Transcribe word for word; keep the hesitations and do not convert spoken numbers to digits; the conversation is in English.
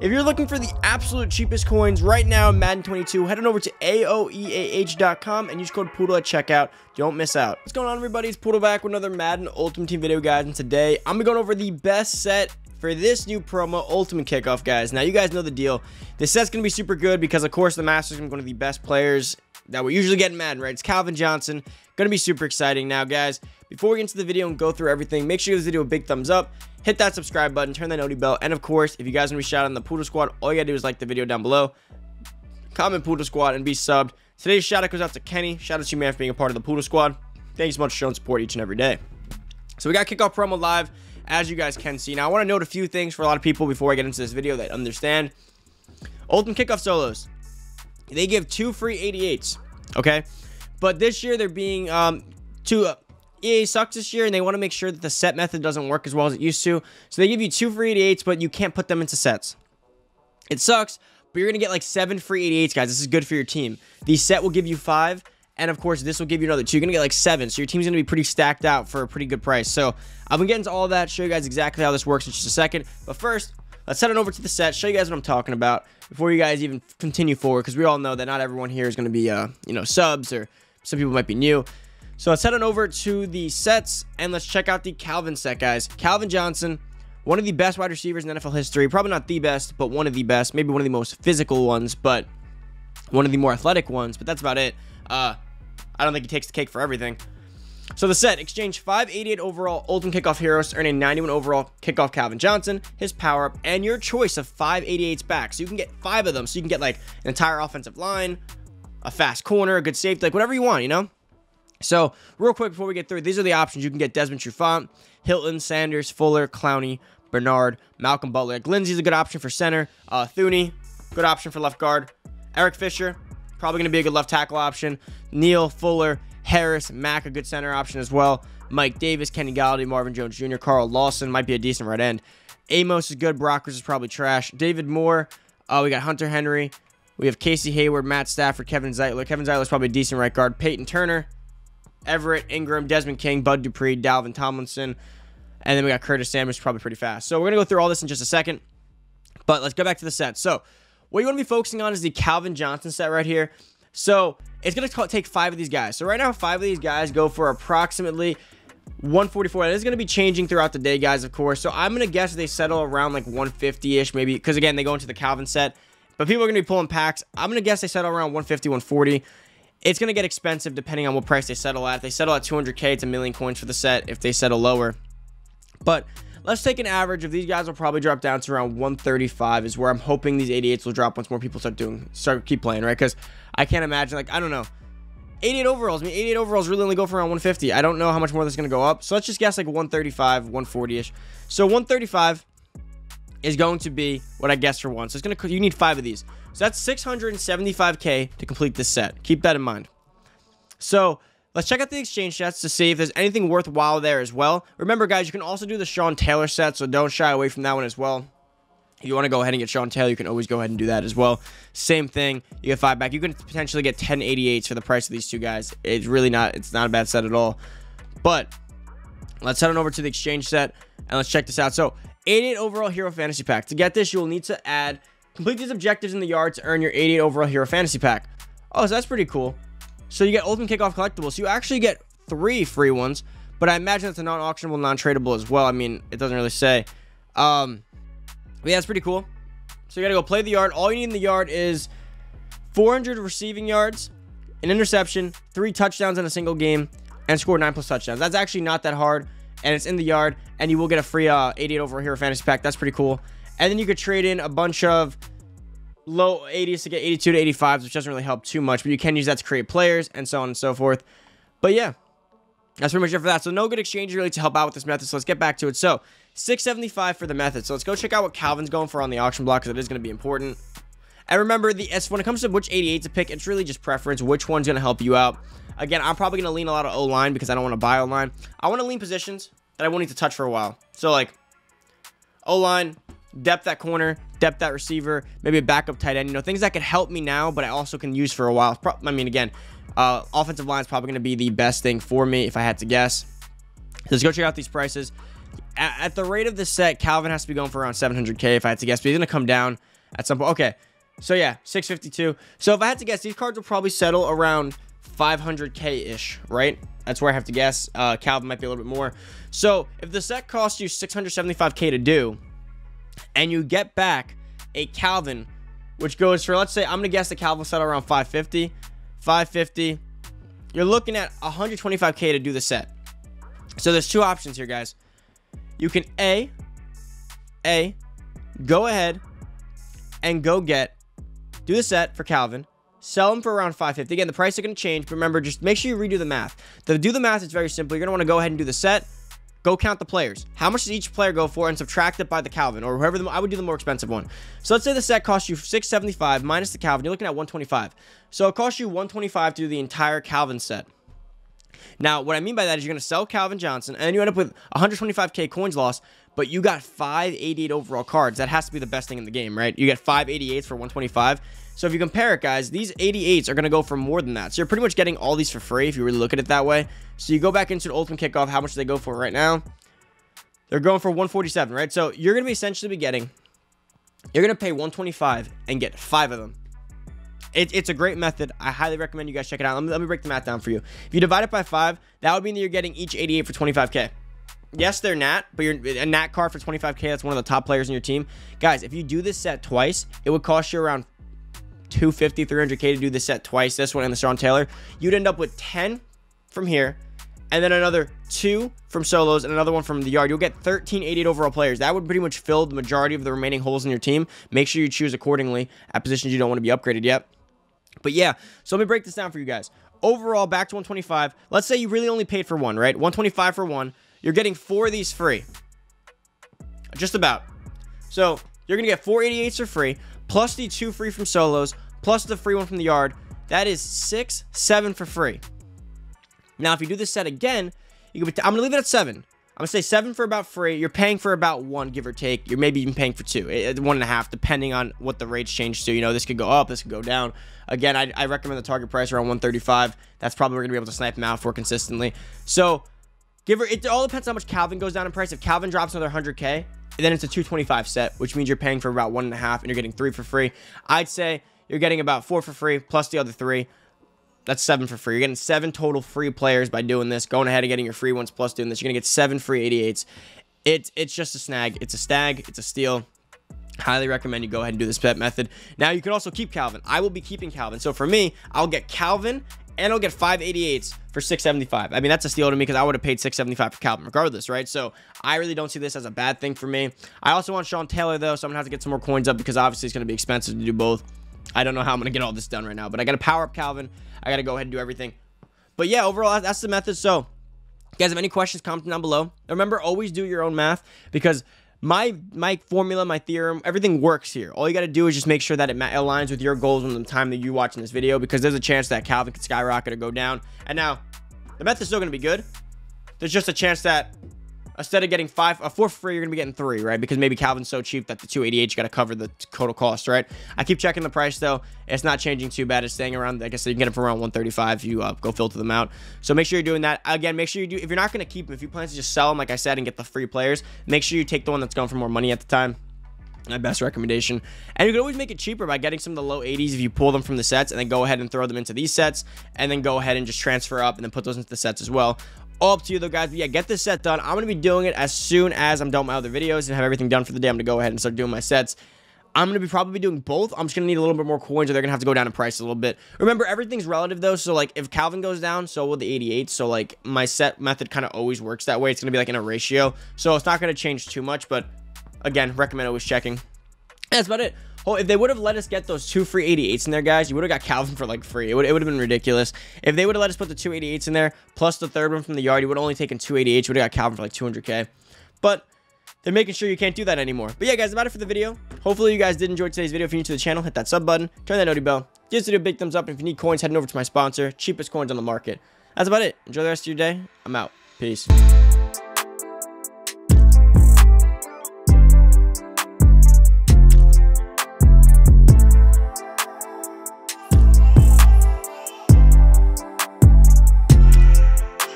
If you're looking for the absolute cheapest coins right now in Madden twenty-two, head on over to a o e a h dot com and use code Poodle at checkout. Don't miss out. What's going on, everybody? It's Poodle back with another Madden Ultimate Team video, guys. And today, I'm going over the best set for this new promo, Ultimate Kickoff, guys. Now, you guys know the deal. This set's going to be super good because, of course, the Masters are going to be the best players that we usually get in Madden, right? It's Calvin Johnson. Going to be super exciting. Now, guys, before we get into the video and go through everything, make sure you give this video a big thumbs up. Hit that subscribe button, turn that noty bell, and of course, if you guys want to be shouted out on the Poodle Squad, all you gotta do is like the video down below, comment Poodle Squad, and be subbed. Today's shout out goes out to Kenny. Shout out to you, man, for being a part of the Poodle Squad. Thank you so much for showing support each and every day. So we got kickoff promo live, as you guys can see. Now I want to note a few things for a lot of people before I get into this video that understand. Ultimate kickoff solos, they give two free eighty-eights, okay? But this year they're being um, two. Uh, E A sucks this year, and they want to make sure that the set method doesn't work as well as it used to. So they give you two free eighty-eights, but you can't put them into sets. It sucks, but you're going to get like seven free eighty-eights, guys. This is good for your team. The set will give you five, and of course, this will give you another two. You're going to get like seven, so your team's going to be pretty stacked out for a pretty good price. So I'm going to get into all that, show you guys exactly how this works in just a second. But first, let's head on over to the set, show you guys what I'm talking about before you guys even continue forward, because we all know that not everyone here is going to be, uh, you know, subs, or some people might be new. So let's head on over to the sets, and let's check out the Calvin set, guys. Calvin Johnson, one of the best wide receivers in N F L history. Probably not the best, but one of the best. Maybe one of the most physical ones, but one of the more athletic ones. But that's about it. Uh, I don't think he takes the cake for everything. So the set, exchange five eighty-eight overall Ultimate Kickoff Heroes to earn a ninety-one overall Kickoff Calvin Johnson, his power-up, and your choice of five eighty-eights back. So you can get five of them. So you can get, like, an entire offensive line, a fast corner, a good safety, like, whatever you want, you know? So, real quick before we get through, these are the options. You can get Desmond Trufant, Hilton, Sanders, Fuller, Clowney, Bernard, Malcolm Butler. Like, Lindsay's a good option for center. Uh, Thune, good option for left guard. Eric Fisher, probably going to be a good left tackle option. Neil Fuller, Harris, Mack, a good center option as well. Mike Davis, Kenny Gallaty, Marvin Jones Junior, Carl Lawson, might be a decent right end. Amos is good. Brockers is probably trash. David Moore, uh, we got Hunter Henry. We have Casey Hayward, Matt Stafford, Kevin Zeitler. Kevin Zeitler is probably a decent right guard. Peyton Turner, Everett, Ingram, Desmond King, Bud Dupree, Dalvin Tomlinson, and then we got Curtis Samuels, probably pretty fast. So we're going to go through all this in just a second, but let's go back to the set. So what you want to be focusing on is the Calvin Johnson set right here. So it's going to take five of these guys. So right now, five of these guys go for approximately one forty-four. That is going to be changing throughout the day, guys, of course. So I'm going to guess they settle around like one fifty-ish maybe, because again, they go into the Calvin set, but people are going to be pulling packs. I'm going to guess they settle around one fifty, one forty. It's going to get expensive depending on what price they settle at. If they settle at two hundred K, it's a million coins for the set. If they settle lower, but let's take an average of these guys. Will probably drop down to around one thirty-five is where I'm hoping these eighty-eights will drop once more people start doing, start keep playing, right? Because I can't imagine, like, I don't know, eighty-eight overalls. I mean, eighty-eight overalls really only go for around one fifty. I don't know how much more that's going to go up. So let's just guess like one thirty-five, one forty-ish. So one thirty-five is going to be what I guess for one. So it's going to, you need five of these. So that's six seventy-five K to complete this set. Keep that in mind. So let's check out the exchange sets to see if there's anything worthwhile there as well. Remember, guys, you can also do the Sean Taylor set, so don't shy away from that one as well. If you want to go ahead and get Sean Taylor, you can always go ahead and do that as well. Same thing. You get five back. You can potentially get ten eighty-eights for the price of these two guys. It's really not, it's not a bad set at all. But let's head on over to the exchange set, and let's check this out. So eighty-eight overall Hero Fantasy Pack. To get this, you will need to add... complete these objectives in the yard to earn your eighty-eight overall Hero Fantasy Pack. Oh, so that's pretty cool. So you get Ultimate Kickoff Collectibles. So you actually get three free ones, but I imagine it's a non-auctionable, non-tradable as well. I mean, it doesn't really say. Um, but yeah, it's pretty cool. So you got to go play the yard. All you need in the yard is four hundred receiving yards, an interception, three touchdowns in a single game, and score nine plus touchdowns. That's actually not that hard, and it's in the yard, and you will get a free uh, eighty-eight overall Hero Fantasy Pack. That's pretty cool. And then you could trade in a bunch of low eighties to get eighty-two to eighty-fives, which doesn't really help too much, but you can use that to create players and so on and so forth. But yeah, that's pretty much it for that. So no good exchange really to help out with this method. So let's get back to it. So six seventy-five for the method. So let's go check out what Calvin's going for on the auction block, because it is going to be important. And remember, the when it comes to which eighty-eight to pick, it's really just preference, which one's going to help you out. Again, I'm probably going to lean a lot of O-line because I don't want to buy O-line. I want to lean positions that I won't need to touch for a while. So like O-line, depth at corner, depth at receiver, maybe a backup tight end, you know, things that could help me now, but I also can use for a while. Pro I mean, again, uh, offensive line is probably going to be the best thing for me if I had to guess. So let's go check out these prices. at, at the rate of the set, Calvin has to be going for around seven hundred K if I had to guess, but he's going to come down at some point. Okay, so yeah, six fifty-two. So if I had to guess, these cards will probably settle around five hundred K-ish, right? That's where I have to guess. Uh, Calvin might be a little bit more. So if the set costs you six hundred seventy-five K to do, and you get back a Calvin, which goes for, let's say, I'm going to guess the Calvin set around five fifty, five fifty. You're looking at one hundred twenty-five K to do the set. So there's two options here, guys. You can A, A, go ahead and go get, do the set for Calvin, sell him for around five fifty. Again, the price is going to change, but remember, just make sure you redo the math. To do the math, it's very simple. You're going to want to go ahead and do the set. Go count the players. How much does each player go for, and subtract it by the Calvin, or whoever. The, I would do the more expensive one. So let's say the set costs you six seventy-five minus the Calvin. You're looking at one twenty-five. So it costs you one twenty-five to do the entire Calvin set. Now, what I mean by that is you're going to sell Calvin Johnson, and then you end up with one hundred twenty-five K coins lost, but you got five eighty-eight overall cards. That has to be the best thing in the game, right? You get five eighty-eights for one twenty-five. So if you compare it, guys, these eighty-eights are going to go for more than that. So you're pretty much getting all these for free if you really look at it that way. So you go back into the Ultimate Kickoff, how much do they go for right now? They're going for one forty-seven, right? So you're going to be essentially be getting, you're going to pay one twenty-five and get five of them. It, it's a great method. I highly recommend you guys check it out. Let me, let me break the math down for you. If you divide it by five, that would mean that you're getting each eighty-eight for twenty-five K. Yes, they're Nat, but you're a Nat card for twenty-five K. That's one of the top players in your team. Guys, if you do this set twice, it would cost you around two fifty, three hundred K to do this set twice, this one and the Sean Taylor. You'd end up with ten from here, and then another two from solos, and another one from the yard. You'll get thirteen eighty-eight overall players. That would pretty much fill the majority of the remaining holes in your team. Make sure you choose accordingly at positions you don't want to be upgraded yet. But yeah, so let me break this down for you guys. Overall, back to one twenty-five. Let's say you really only paid for one, right? one twenty-five for one. You're getting four of these free. Just about. So you're going to get four eighty-eights for free, plus the two free from solos, plus the free one from the yard. That is six, seven for free. Now, if you do this set again, you can be I'm going to leave it at seven. I'm going to say seven for about free. You're paying for about one, give or take. You're maybe even paying for two, one and a half, depending on what the rates change to. You know, this could go up, this could go down. Again, I, I recommend the target price around one thirty-five. That's probably going to be able to snipe them out for consistently. So, give or, it all depends how much Calvin goes down in price. If Calvin drops another one hundred K, then it's a two twenty-five set, which means you're paying for about one and a half, and you're getting three for free. I'd say you're getting about four for free plus the other three. That's seven for free. You're getting seven total free players by doing this, going ahead and getting your free ones plus doing this. You're going to get seven free eighty-eights. It, it's just a snag. It's a snag. It's a steal. Highly recommend you go ahead and do this bet method. Now, you can also keep Calvin. I will be keeping Calvin. So, for me, I'll get Calvin and I'll get five eighty-eights for six seventy-five. I mean, that's a steal to me because I would have paid six seventy-five for Calvin regardless, right? So, I really don't see this as a bad thing for me. I also want Sean Taylor, though, so I'm going to have to get some more coins up because obviously it's going to be expensive to do both. I don't know how I'm going to get all this done right now, but I got to power up Calvin. I got to go ahead and do everything. But yeah, overall, that's the method. So, guys, if any questions, comment down below. Remember, always do your own math because my my formula, my theorem, everything works here. All you got to do is just make sure that it aligns with your goals when the time that you're watching this video because there's a chance that Calvin could skyrocket or go down. And now, the method's still going to be good. There's just a chance that instead of getting five, uh, four for free, you're going to be getting three, right? Because maybe Calvin's so cheap that the two eighty-eight, you got to cover the total cost, right? I keep checking the price, though. It's not changing too bad. It's staying around, like I said, you can get it for around one thirty-five if you uh, go filter them out. So make sure you're doing that. Again, make sure you do, if you're not going to keep them, if you plan to just sell them, like I said, and get the free players, make sure you take the one that's going for more money at the time. My best recommendation. And you can always make it cheaper by getting some of the low eighties if you pull them from the sets and then go ahead and throw them into these sets and then go ahead and just transfer up and then put those into the sets as well. All up to you though, guys. But yeah, get this set done. I'm gonna be doing it as soon as I'm done with my other videos and have everything done for the day. I'm gonna go ahead and start doing my sets. I'm gonna be probably doing both. I'm just gonna need a little bit more coins, or they're gonna have to go down in price a little bit. Remember, everything's relative though. So like, if Calvin goes down, so will the eighty-eight. So like, my set method kind of always works that way. It's gonna be like in a ratio, so it's not gonna change too much. But again, recommend always checking. That's about it. Oh, if they would have let us get those two free eighty-eights in there, guys, you would have got Calvin for like free. It would, it would have been ridiculous. If they would have let us put the two eighty-eights in there, plus the third one from the yard, you would have only taken two eighty-eights. You would have got Calvin for like two hundred K. But they're making sure you can't do that anymore. But yeah, guys, about it for the video. Hopefully you guys did enjoy today's video. If you're new to the channel, hit that sub button, turn that noti bell. Give us a big thumbs up. And if you need coins, head over to my sponsor, cheapest coins on the market. That's about it. Enjoy the rest of your day. I'm out. Peace.